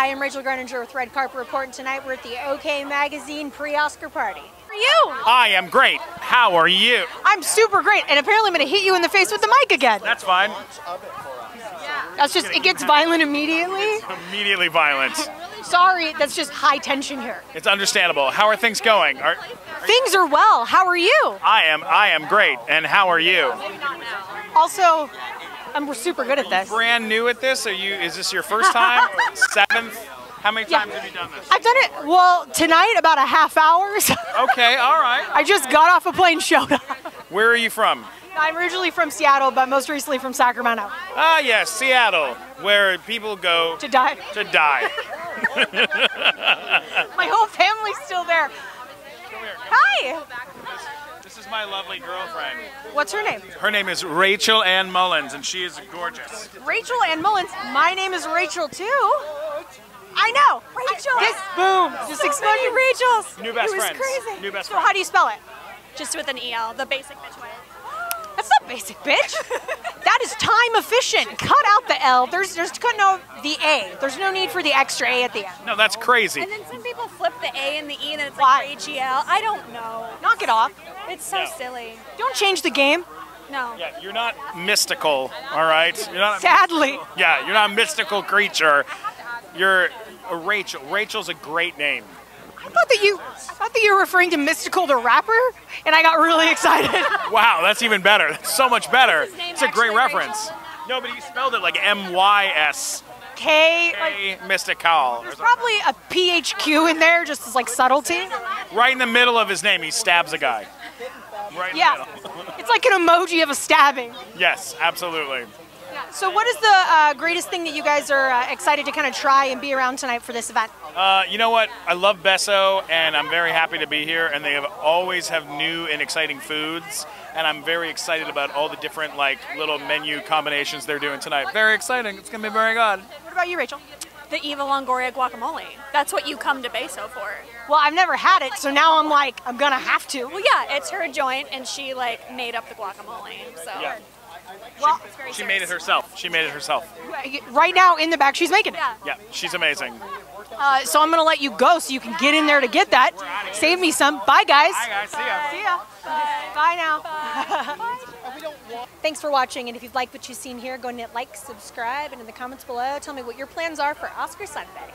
Hi, I'm Rachel Greninger with Red Carpet Report, and tonight we're at the OK Magazine pre-Oscar party. How are you? I am great. How are you? I'm super great, and apparently I'm going to hit you in the face with the mic again. That's fine. Yeah. That's just, it gets violent immediately. It's immediately violent. Sorry, that's just high tension here. It's understandable. How are things going? Things are well. How are you? I am great, and how are you? Also, we're super good at this. Brand new at this? Are you? Is this your first time? Seventh? How many times have you done this? I've done it. Well, tonight about a half hour. So okay, all right. I just got off a plane, showed up. Where are you from? I'm originally from Seattle, but most recently from Sacramento. Ah, yes, Seattle, where people go to die. To die. My whole family's still there. Come here. Hi. This is my lovely girlfriend. What's her name? Her name is Rachel Ann Mullins, and she is gorgeous. Rachel Ann Mullins? My name is Rachel, too. I know. Rachel. Boom. Just exploded you, Rachels. New best friends. It was crazy. New best friends. So how do you spell it? Just with an EL, the basic bitch way. That's not basic bitch. That is time efficient. Cut out the L. There's no the A. There's no need for the extra A at the end. No, that's crazy. And then some people flip the A and the E, and it's like H-E-L. I don't know. Knock it off. It's so silly. Don't change the game. No. Yeah, you're not mystical, all right? You're not. Sadly. Yeah, you're not a mystical creature. You're a Rachel. Rachel's a great name. I thought that you were referring to Mystikal the rapper, and I got really excited. Wow, that's even better. That's so much better. It's a great reference. Rachel? No, but you spelled it like M-Y-S. K, like, Mystikal. There's probably a PHQ in there, just as like subtlety. Right in the middle of his name, he stabs a guy. Right in the middle. It's like an emoji of a stabbing. Yes, absolutely. Yeah. So what is the greatest thing that you guys are excited to kind of try and be around tonight for this event? You know what? I love Beso, and I'm very happy to be here, and they always have new and exciting foods, and I'm very excited about all the different like little menu combinations they're doing tonight. Very exciting. It's going to be very good. What about you, Rachel? The Eva Longoria guacamole. That's what you come to Beso for. Well, I've never had it, so now I'm like, I'm going to have to. Well, yeah, it's her joint, and she like made up the guacamole. So. Yeah. Well, she made it herself. She made it herself. Right now in the back, she's making it. Yeah, she's amazing. So I'm going to let you go so you can get in there to get that. Save me some. Bye, guys. Bye, guys. See ya. See ya. Bye. Bye now. Bye. Thanks for watching. And if you've liked what you've seen here, go and hit like, subscribe, and in the comments below, tell me what your plans are for Oscar Sunday.